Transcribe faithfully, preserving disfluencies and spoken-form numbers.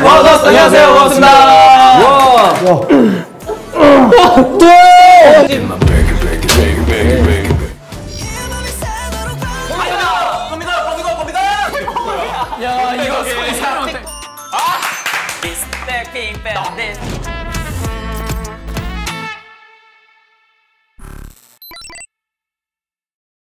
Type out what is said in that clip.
와우더스 안녕하세요. 반갑습니다. 야 이거 사람한테 아! It's that being bad.